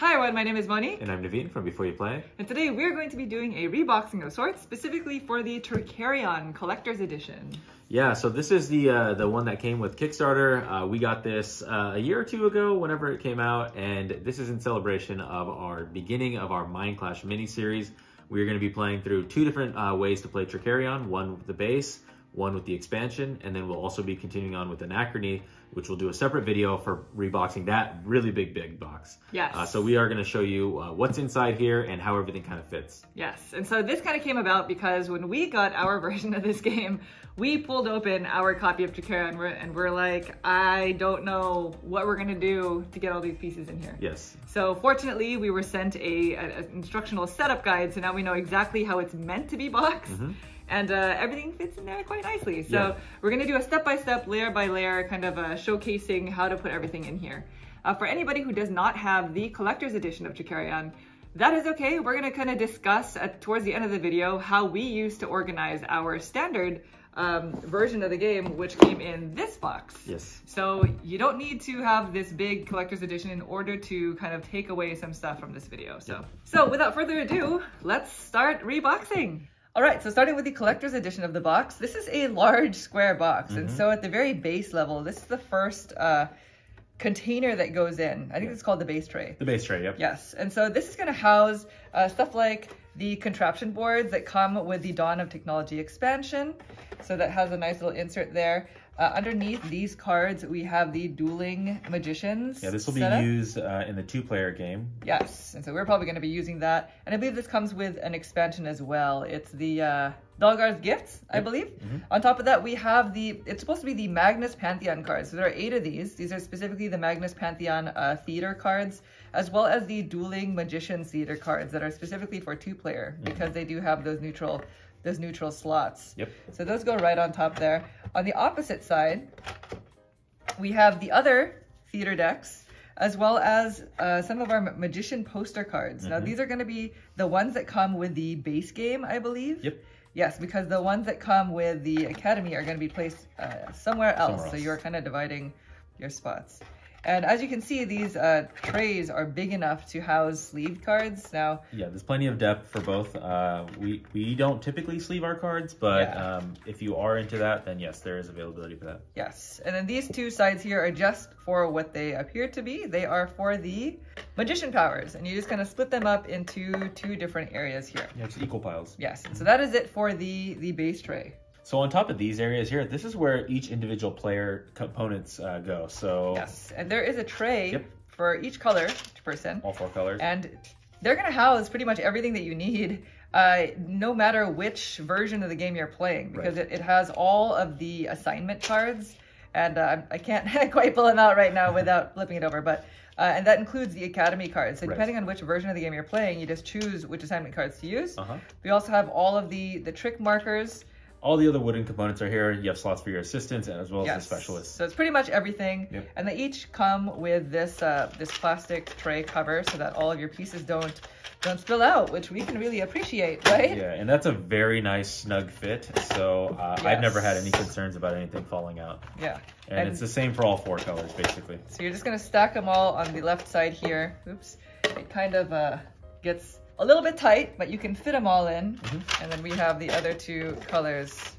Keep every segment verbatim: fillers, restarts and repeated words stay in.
Hi everyone, my name is Moni. And I'm Naveen from Before You Play. And today we're going to be doing a reboxing of sorts, specifically for the Trickerion Collector's Edition. Yeah, so this is the uh, the one that came with Kickstarter. Uh, we got this uh, a year or two ago, whenever it came out, and this is in celebration of our beginning of our Mind Clash mini-series. We're going to be playing through two different uh, ways to play Trickerion, one with the base, one with the expansion, and then we'll also be continuing on with Anachrony, which we'll do a separate video for reboxing that really big, big box. Yes. Uh, so we are going to show you uh, what's inside here and how everything kind of fits. Yes. And so this kind of came about because when we got our version of this game, we pulled open our copy of Trickerion and we're, and we're like, I don't know what we're going to do to get all these pieces in here. Yes. So fortunately, we were sent a, a an instructional setup guide, so now we know exactly how it's meant to be boxed. Mm-hmm. And uh, everything fits in there quite nicely. So yeah. We're gonna do a step-by-step, layer-by-layer kind of uh, showcasing how to put everything in here. Uh, for anybody who does not have the collector's edition of Trickerion, that is okay. We're gonna kind of discuss at, towards the end of the video how we used to organize our standard um, version of the game, which came in this box. Yes. So you don't need to have this big collector's edition in order to kind of take away some stuff from this video. So, yeah. So without further ado, let's start reboxing. All right, so starting with the collector's edition of the box, this is a large square box. Mm-hmm. And so at the very base level, this is the first uh, container that goes in. I think it's called the base tray. The base tray, yep. Yes, and so this is gonna house uh, stuff like the contraption boards that come with the Dawn of Technology expansion. So that has a nice little insert there. Uh, underneath these cards, we have the Dueling Magicians. Yeah, this will be setup. used uh, in the two-player game. Yes, and so we're probably going to be using that. And I believe this comes with an expansion as well. It's the uh, Dolgarth Gift, I yep. believe. Mm-hmm. On top of that, we have the, it's supposed to be the Magnus Pantheon cards. So there are eight of these. These are specifically the Magnus Pantheon uh, theater cards, as well as the Dueling Magicians theater cards that are specifically for two-player, mm-hmm. because they do have those neutral those neutral slots. Yep. So those go right on top there. On the opposite side, we have the other theater decks, as well as uh, some of our magician poster cards. Mm-hmm. Now these are going to be the ones that come with the base game, I believe. Yep. Yes, because the ones that come with the Academy are going to be placed uh, somewhere else. Somewhere else. So you're kind of dividing your spots. And as you can see, these uh, trays are big enough to house sleeved cards now. Yeah, there's plenty of depth for both. Uh, we, we don't typically sleeve our cards, but yeah. um, if you are into that, then yes, there is availability for that. Yes, and then these two sides here are just for what they appear to be. They are for the magician powers, and you just kind of split them up into two different areas here. Yeah, it's equal piles. Yes, so that is it for the, the base tray. So on top of these areas here, this is where each individual player components uh, go. So yes, and there is a tray yep. for each color, each person. All four colors. And they're gonna house pretty much everything that you need, uh, no matter which version of the game you're playing, because right. it, it has all of the assignment cards, and uh, I can't quite pull them out right now without flipping it over, but uh, and that includes the Academy cards. So right. depending on which version of the game you're playing, you just choose which assignment cards to use. Uh-huh. We also have all of the, the trick markers. All the other wooden components are here. You have slots for your assistants and as well yes. as the specialists. So it's pretty much everything. Yep. And they each come with this uh, this plastic tray cover so that all of your pieces don't don't spill out, which we can really appreciate, right? Yeah, and that's a very nice snug fit. So uh, yes. I've never had any concerns about anything falling out. Yeah. And, and it's the same for all four colors, basically. So you're just going to stack them all on the left side here. Oops. It kind of uh, gets a little bit tight, but you can fit them all in. Mm-hmm. And then we have the other two colors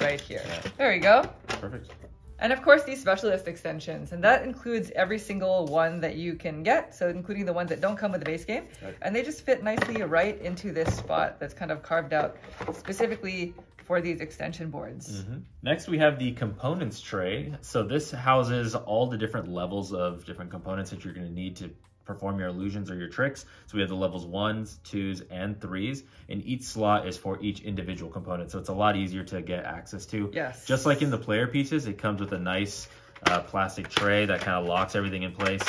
right here. Yeah. There we go. Perfect. And of course, these specialist extensions, and that includes every single one that you can get. So including the ones that don't come with the base game. Okay. And they just fit nicely right into this spot that's kind of carved out specifically for these extension boards. Mm-hmm. Next, we have the components tray. So this houses all the different levels of different components that you're going to need to perform your illusions or your tricks. So we have the levels ones, twos, and threes, and each slot is for each individual component. So it's a lot easier to get access to. Yes. Just like in the player pieces, it comes with a nice uh, plastic tray that kind of locks everything in place.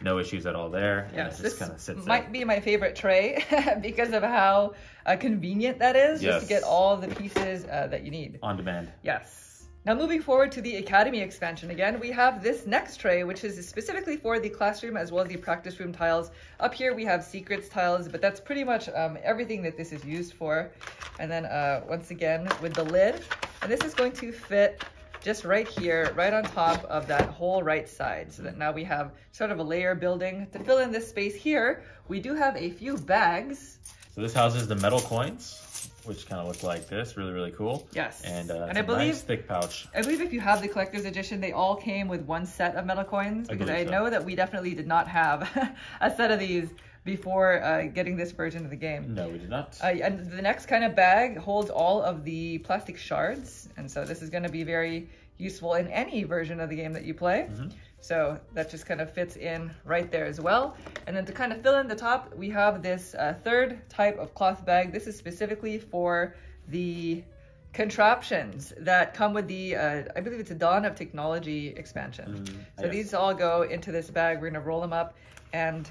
No issues at all there. Yes, and it just kind of sits there. Might be my favorite tray because of how uh, convenient that is. Yes. Just to get all the pieces uh, that you need. On demand. Yes. Now moving forward to the Academy expansion again, we have this next tray, which is specifically for the classroom as well as the practice room tiles. Up here we have secrets tiles, but that's pretty much um, everything that this is used for. And then uh, once again with the lid, and this is going to fit just right here, right on top of that whole right side, so that now we have sort of a layer building. To fill in this space here, we do have a few bags. So this houses the metal coins, which kind of look like this. Really, really cool. Yes. And, uh, and I believe, nice thick pouch. I believe if you have the collector's edition, they all came with one set of metal coins, because I, I so. know that we definitely did not have a set of these before uh, getting this version of the game. No, we did not. Uh, and the next kind of bag holds all of the plastic shards. And so this is going to be very useful in any version of the game that you play. Mm-hmm. So that just kind of fits in right there as well. And then to kind of fill in the top, we have this uh, third type of cloth bag. This is specifically for the contraptions that come with the, uh, I believe it's a Dawn of Technology expansion. Mm, so yes. These all go into this bag. We're going to roll them up and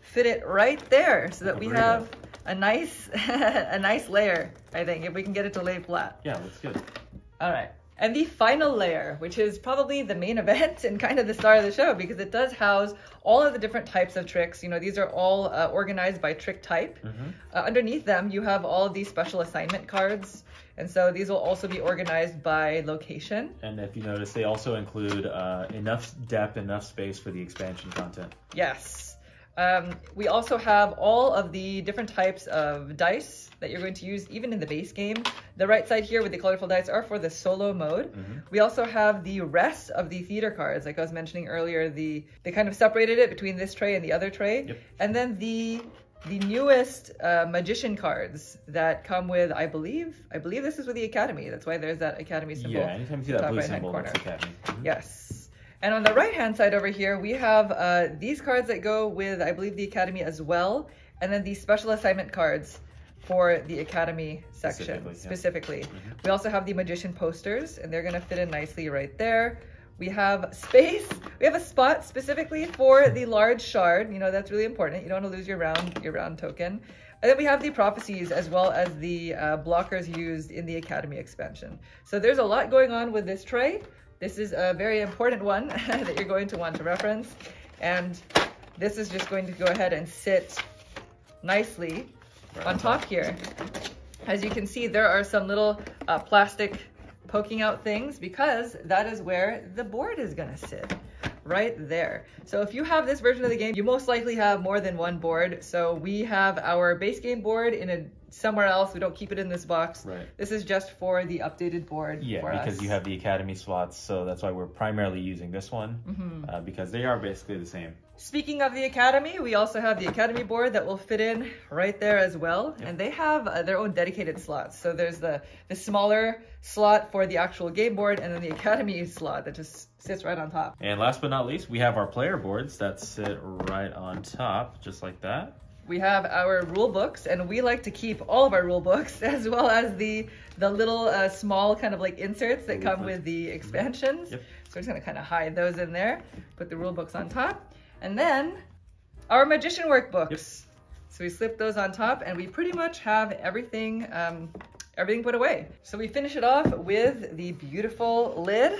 fit it right there, so that we have a nice a nice layer, I think, if we can get it to lay flat. Yeah, that's good. All right. And the final layer, which is probably the main event and kind of the star of the show, because it does house all of the different types of tricks. You know, these are all uh, organized by trick type. Mm-hmm. Uh, underneath them, you have all of these special assignment cards. And so these will also be organized by location. And if you notice, they also include uh, enough depth, enough space for the expansion content. Yes. Um, we also have all of the different types of dice that you're going to use even in the base game. The right side here with the colorful dice are for the solo mode. Mm-hmm. We also have the rest of the theater cards. Like I was mentioning earlier, the they kind of separated it between this tray and the other tray. Yep. And then the the newest uh, magician cards that come with, I believe, I believe this is with the Academy. That's why there's that Academy symbol. Yeah, anytime you see that blue symbol, that's Academy. Mm-hmm. Yes. And on the right-hand side over here, we have uh, these cards that go with, I believe, the Academy as well, and then the special assignment cards for the Academy section, specifically. specifically. Yeah. Mm-hmm. We also have the Magician posters, and they're going to fit in nicely right there. We have space. We have a spot specifically for the large shard. You know, that's really important. You don't want to lose your round, your round token. And then we have the prophecies as well as the uh, blockers used in the Academy expansion. So there's a lot going on with this tray. This is a very important one that you're going to want to reference. And this is just going to go ahead and sit nicely right on top here. As you can see, there are some little uh, plastic poking out things, because that is where the board is going to sit, right there. So if you have this version of the game, you most likely have more than one board. So we have our base game board in a somewhere else. We don't keep it in this box. Right. This is just for the updated board. Yeah, for because us. You have the Academy slots, so that's why we're primarily using this one, mm-hmm. uh, because they are basically the same. Speaking of the Academy, we also have the Academy board that will fit in right there as well. Yep. And they have uh, their own dedicated slots. So there's the, the smaller slot for the actual game board, and then the Academy slot that just sits right on top. And last but not least, we have our player boards that sit right on top, just like that. We have our rule books, and we like to keep all of our rule books, as well as the the little uh, small kind of like inserts that come with the expansions. Yep. So we're just gonna kind of hide those in there, put the rule books on top, and then our magician workbooks. Yep. So we slip those on top, and we pretty much have everything, um, everything put away. So we finish it off with the beautiful lid.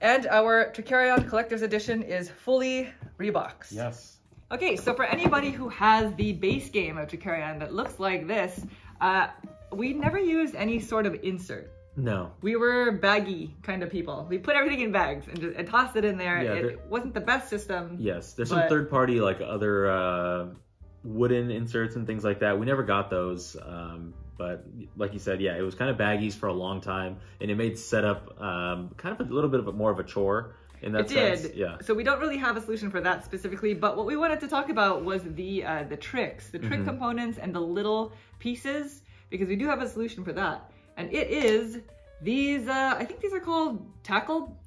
And our Trickerion Collector's Edition is fully reboxed. Yes. Okay, so for anybody who has the base game of Trickerion that looks like this, uh, we never used any sort of insert. No. We were baggy kind of people. We put everything in bags and just and tossed it in there. Yeah, it there, wasn't the best system. Yes, there's but... some third-party, like other uh, wooden inserts and things like that. We never got those. Um, but like you said, yeah, it was kind of baggies for a long time, and it made setup um, kind of a little bit of a, more of a chore. In that it sense. did. Yeah. So we don't really have a solution for that specifically, but what we wanted to talk about was the uh, the tricks, the trick mm-hmm. components, and the little pieces, because we do have a solution for that, and it is these. Uh, I think these are called tackle.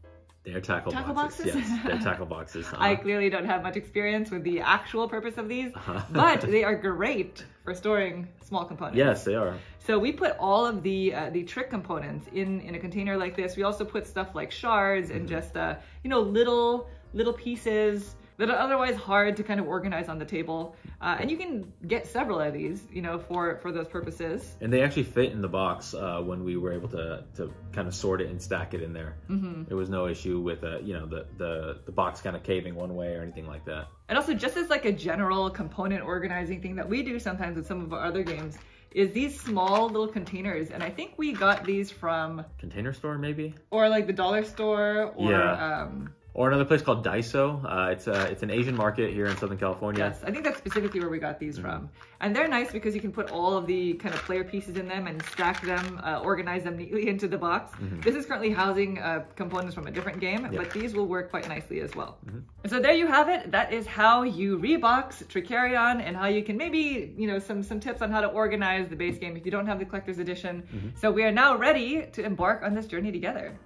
They're tackle, tackle boxes. boxes. Yes, they're tackle boxes. Uh-huh. I clearly don't have much experience with the actual purpose of these, uh-huh. but they are great for storing small components. Yes, they are. So we put all of the uh, the trick components in in a container like this. We also put stuff like shards mm-hmm. and just uh, you know little little pieces that are otherwise hard to kind of organize on the table. Uh, and you can get several of these, you know, for, for those purposes. And they actually fit in the box uh, when we were able to, to kind of sort it and stack it in there. Mm-hmm. There was no issue with, uh, you know, the, the, the box kind of caving one way or anything like that. And also just as like a general component organizing thing that we do sometimes with some of our other games is these small little containers. And I think we got these from... Container Store, maybe? Or like the dollar store, or... Yeah. Um, or another place called Daiso. Uh, it's a, it's an Asian market here in Southern California. Yes, I think that's specifically where we got these mm-hmm. from. And they're nice because you can put all of the kind of player pieces in them and stack them, uh, organize them neatly into the box. Mm-hmm. This is currently housing uh, components from a different game, yep. but these will work quite nicely as well. Mm-hmm. And so there you have it. That is how you rebox Trickerion and how you can maybe, you know, some, some tips on how to organize the base game if you don't have the collector's edition. Mm-hmm. So we are now ready to embark on this journey together.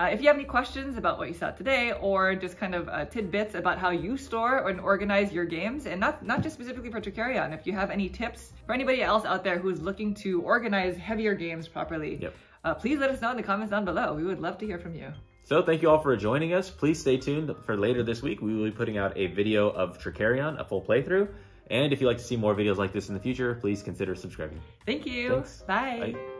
Uh, if you have any questions about what you saw today, or just kind of uh, tidbits about how you store and organize your games, and not, not just specifically for Trickerion, if you have any tips for anybody else out there who's looking to organize heavier games properly, yep. uh, please let us know in the comments down below. We would love to hear from you. So thank you all for joining us. Please stay tuned for later this week. We will be putting out a video of Trickerion, a full playthrough. And if you'd like to see more videos like this in the future, please consider subscribing. Thank you. Thanks. Bye. Bye.